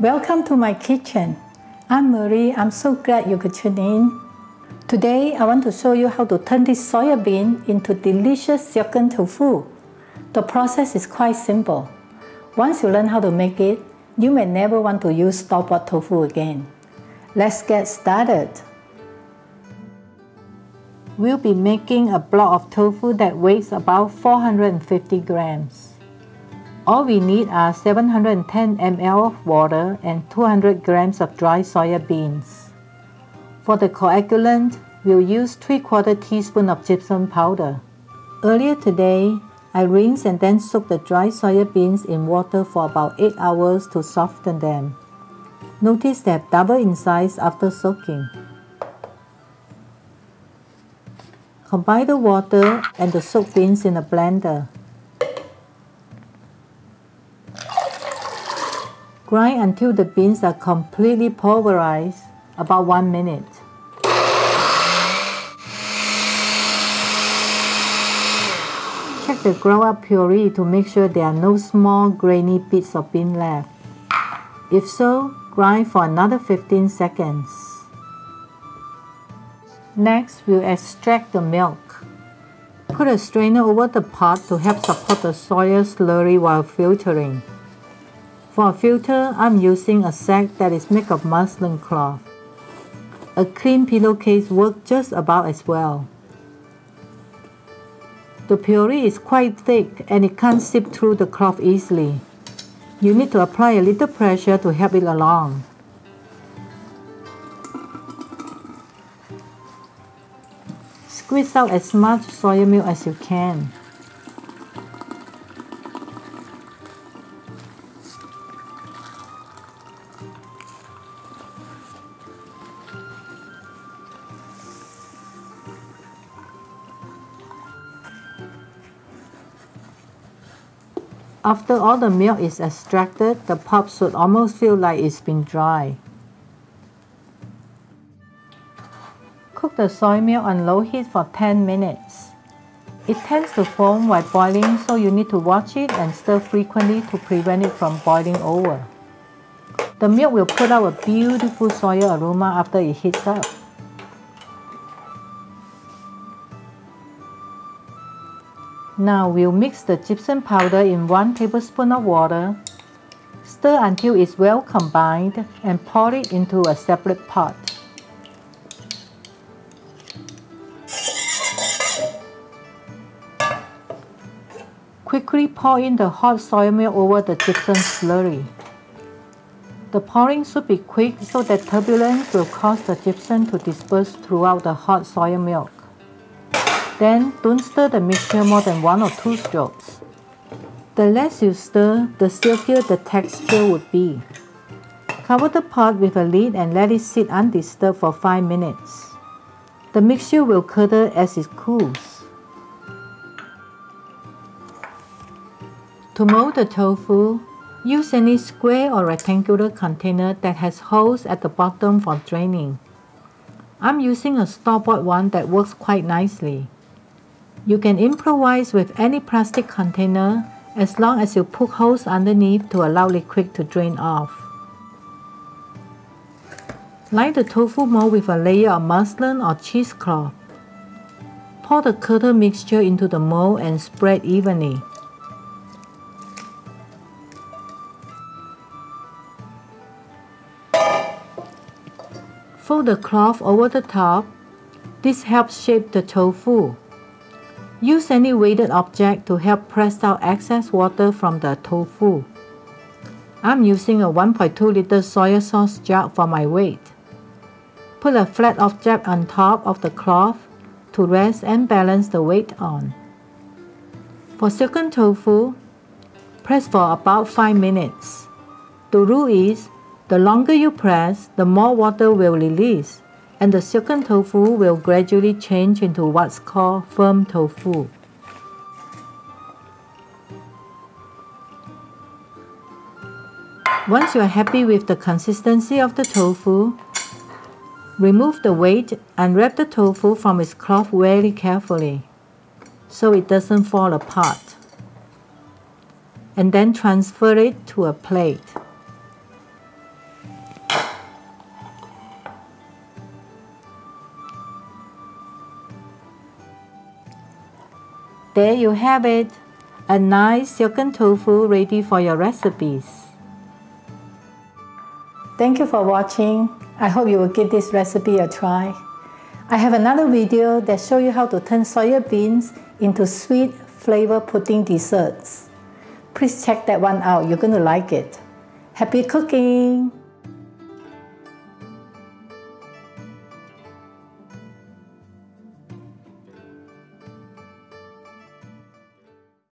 Welcome to my kitchen. I'm Marie. I'm so glad you could tune in. Today, I want to show you how to turn this soybean into delicious silken tofu. The process is quite simple. Once you learn how to make it, you may never want to use store-bought tofu again. Let's get started. We'll be making a block of tofu that weighs about 450 grams. All we need are 710 ml of water and 200 grams of dry soya beans. For the coagulant, we'll use 3/4 teaspoon of gypsum powder. Earlier today, I rinsed and then soaked the dry soya beans in water for about 8 hours to soften them. Notice they have doubled in size after soaking. Combine the water and the soaked beans in a blender. Grind until the beans are completely pulverized, about 1 minute. Check the ground up puree to make sure there are no small grainy bits of bean left. If so, grind for another 15 seconds. Next, we'll extract the milk. Put a strainer over the pot to help support the soya slurry while filtering. For a filter, I'm using a sack that is made of muslin cloth. A clean pillowcase works just about as well. The puree is quite thick and it can't seep through the cloth easily. You need to apply a little pressure to help it along. Squeeze out as much soya milk as you can. After all the milk is extracted, the pulp should almost feel like it's been dry. Cook the soy milk on low heat for 10 minutes. It tends to foam while boiling, so you need to watch it and stir frequently to prevent it from boiling over. The milk will put out a beautiful soya aroma after it heats up. Now we'll mix the gypsum powder in 1 tablespoon of water, stir until it's well combined, and pour it into a separate pot. Quickly pour in the hot soy milk over the gypsum slurry. The pouring should be quick so that turbulence will cause the gypsum to disperse throughout the hot soy milk. Then, don't stir the mixture more than 1 or 2 strokes. The less you stir, the silkier the texture would be. Cover the pot with a lid and let it sit undisturbed for 5 minutes. The mixture will curdle as it cools. To mold the tofu, use any square or rectangular container that has holes at the bottom for draining. I'm using a store-bought one that works quite nicely. You can improvise with any plastic container as long as you poke holes underneath to allow liquid to drain off. Line the tofu mold with a layer of muslin or cheesecloth. Pour the curdled mixture into the mold and spread evenly. Fold the cloth over the top. This helps shape the tofu. Use any weighted object to help press out excess water from the tofu. I'm using a 1.2 liter soy sauce jar for my weight. Put a flat object on top of the cloth to rest and balance the weight on. For silken tofu, press for about 5 minutes. The rule is, the longer you press, the more water will release, and the silken tofu will gradually change into what's called firm tofu. Once you are happy with the consistency of the tofu, remove the weight and wrap the tofu from its cloth very carefully so it doesn't fall apart. And then transfer it to a plate. There you have it, a nice silken tofu ready for your recipes. Thank you for watching. I hope you will give this recipe a try. I have another video that shows you how to turn soya beans into sweet flavor pudding desserts. Please check that one out, you're going to like it. Happy cooking!